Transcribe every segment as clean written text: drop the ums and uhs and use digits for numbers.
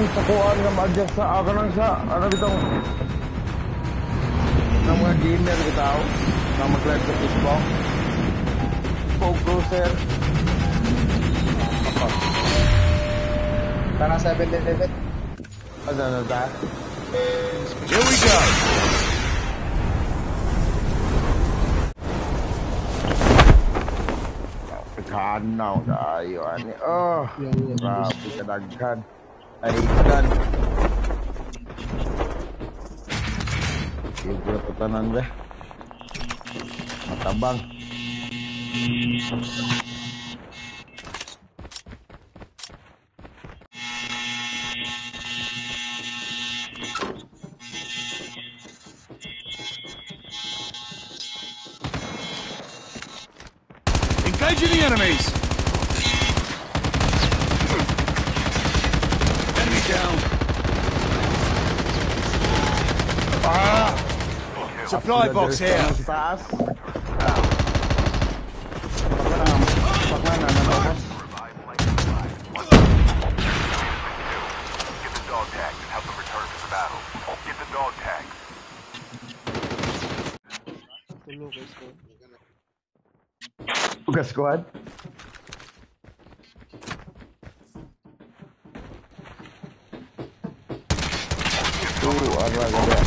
kuhaan nga budget sa akanang sa ano bitong ng mga gamer bitaw na mag-live sa Facebook Pog Cruiser Tana 7-11 ano da? Here we go! Kanaw tayo ani oh grabe kadaghan ay ikan yung patanan ba matabang engage the enemies. Enemy down. Ah! Supply box here. Get the dog tags and help them return to the battle. Get the dog tags. Okay, squad. Ooh, I'd rather that.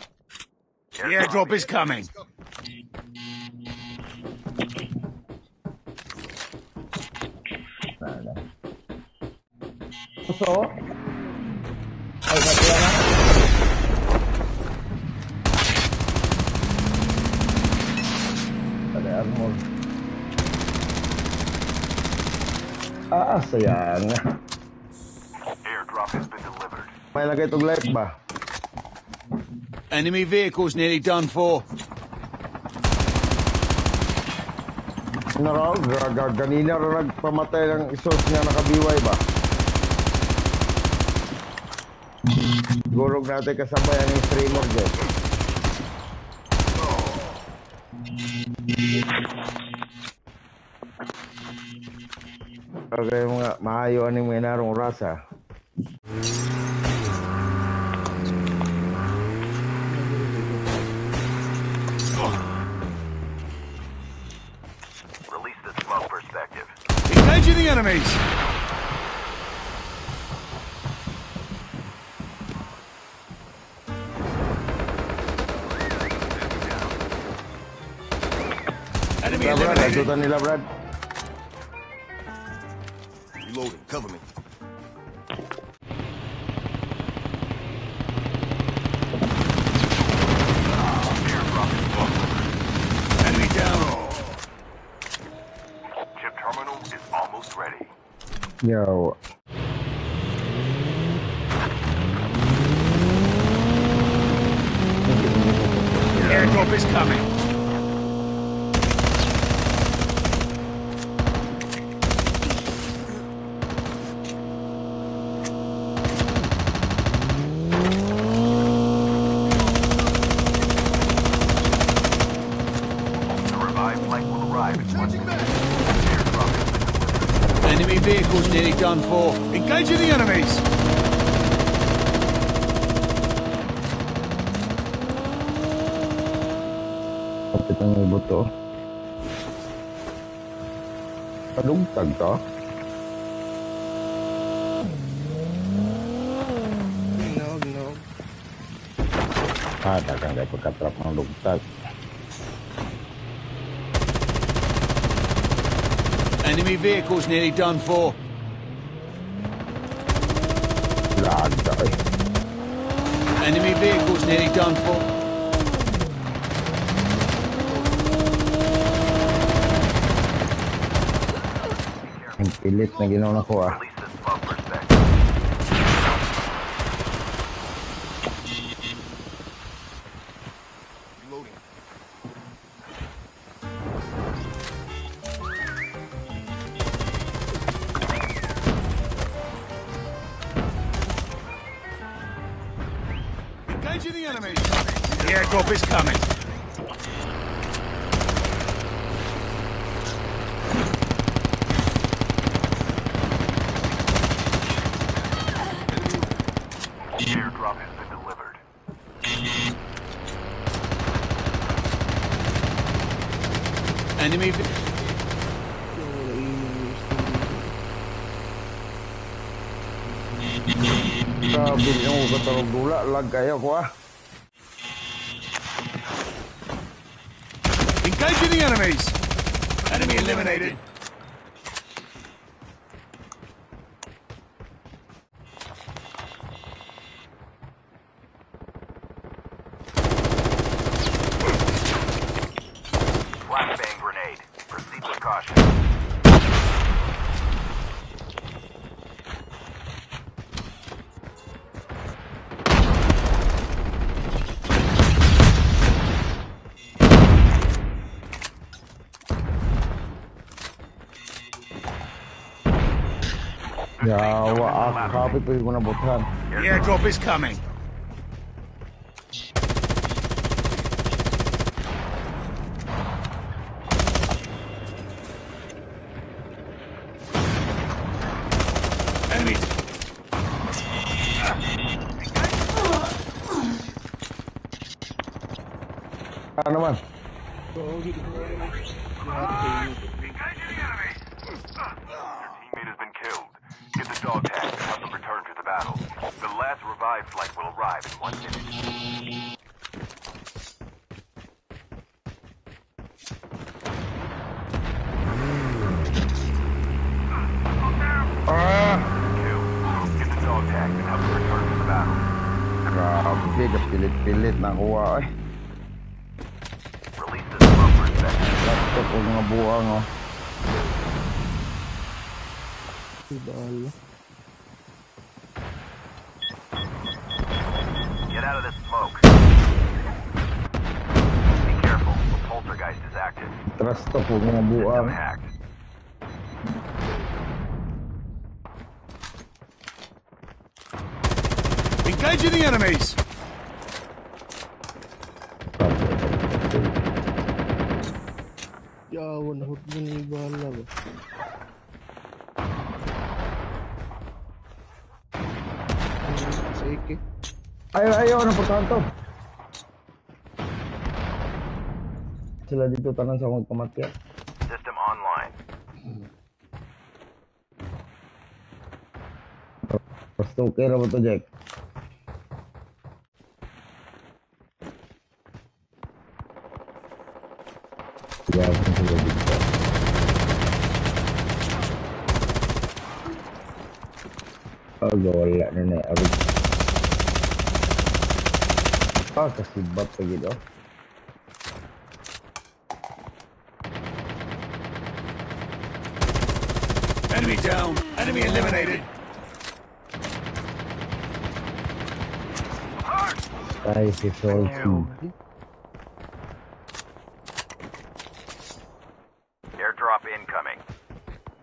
airdrop is coming. So, armor. Ah, sayang. Airdrop has been delivered. May lagay itong life ba? Enemy vehicles nearly done for. Naraw, ganina nagpamatay ng isos niya nakabiway ba? Gorog natin kasabay ang streamer dyan. Okay, mga maayo aning may narong rasa. Release the smoke perspective. Engaging the enemies. Enemy eliminated. Reloading, cover me. Enemy down. Chip terminal is almost ready. Yo. Airdrop is coming. Enemy vehicles nearly done for. Engaging the enemies. Kapitan ng buto. Padungtag to. No. Dagang dapat katrap ng lugtag. Enemy vehicles nearly done for. Enemy vehicles nearly done for. gente letna que no nos joda. Gaya quá. Engaging the enemies. Enemy eliminated. Flashbang grenade. Proceed with caution. Yeah, well, I'll copy, but he's gonna botán. The airdrop is coming. Enemies. No man. Flight will arrive in 1 minute. Get the dog tag and help return to the battle. Release the smoker section. Get out of this smoke. Be careful, the poltergeist is active. System hacked. Engaging the enemies! Yeah, one hook me ball. Ayo orang pertantau. Celah itu tangan sama kematian. System online. Pastu kira betul Jack. Ya betul betul. Aduh lah nenek abis. Ah, kasi bat pa gito. Enemy down. Enemy eliminated. Ay, si Solti. Airdrop incoming.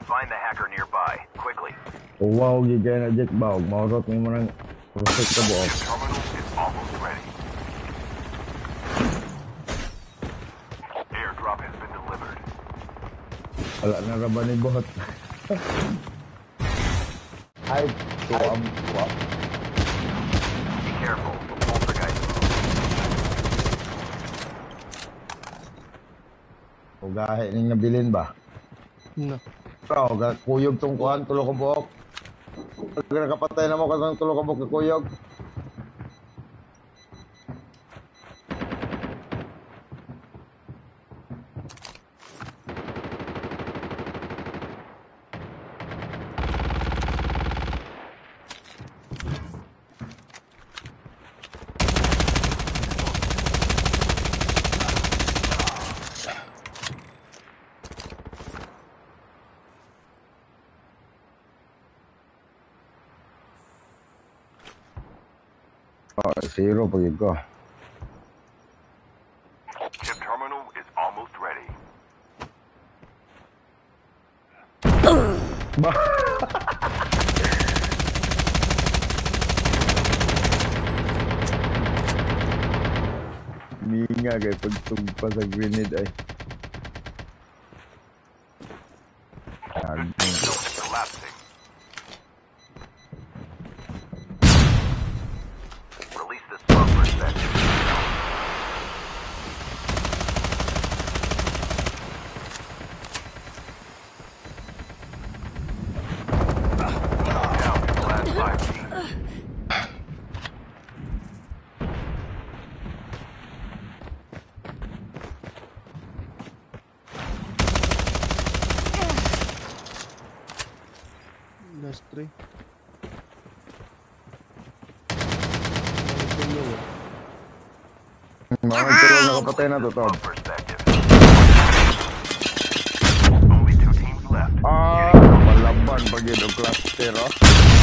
Find the hacker nearby, quickly. Wow, gigay na Jack Bao. Maurot mo ng perfect na buo. Wala na raba ni Bot. Be careful, the poltergeist. Ugahe ning nabilin ba? No. Pero kuyog tong kuhan, tulog ang buhok. Pag nakapatay na mo kasang tulog ang buhok na kuyog. Alright, so you're up, you've got. Chip terminal is almost ready. Minga que pagtumpas ang grenade ay. Only two teams left. Ah, malaban bagi dua cluster.